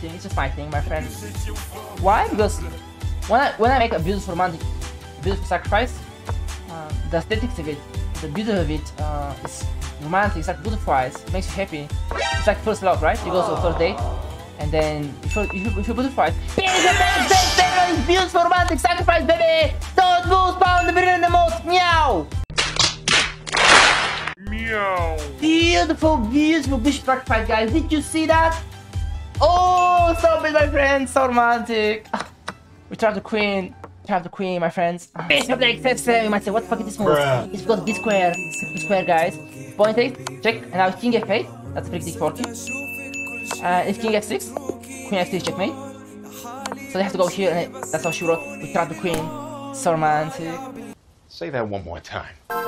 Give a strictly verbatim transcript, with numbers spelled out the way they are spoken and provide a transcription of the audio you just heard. thing, it's a fighting, my friend. Why? Because when I when I make a beautiful romantic, beautiful sacrifice, uh, the aesthetics of it, the beauty of it, uh, it's romantic, it's like beautiful eyes, it makes you happy. It's like first love, right? You go to the first date, and then if you if you beautiful eyes, here's the best, best, best, beautiful romantic sacrifice, baby. Don't lose pound the million the most, meow. Meow. Beautiful, beautiful, beautiful sacrifice, guys. Did you see that? Oh, so big, my friends, so romantic. We trap the queen, trap the queen, my friends. Bishop takes f seven, you might say, what the fuck is this move? Bruh. It's because b-square, b-square, guys. Point eight, check, and now king f eight, that's pretty for you. Uh, if king f six, queen f six, checkmate. So they have to go here, and that's how she wrote, we trap the queen, so romantic. Say that one more time.